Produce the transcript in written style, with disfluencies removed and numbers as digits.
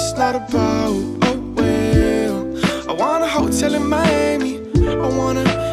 it's not about. Oh well, I want a hotel in Miami. I wanna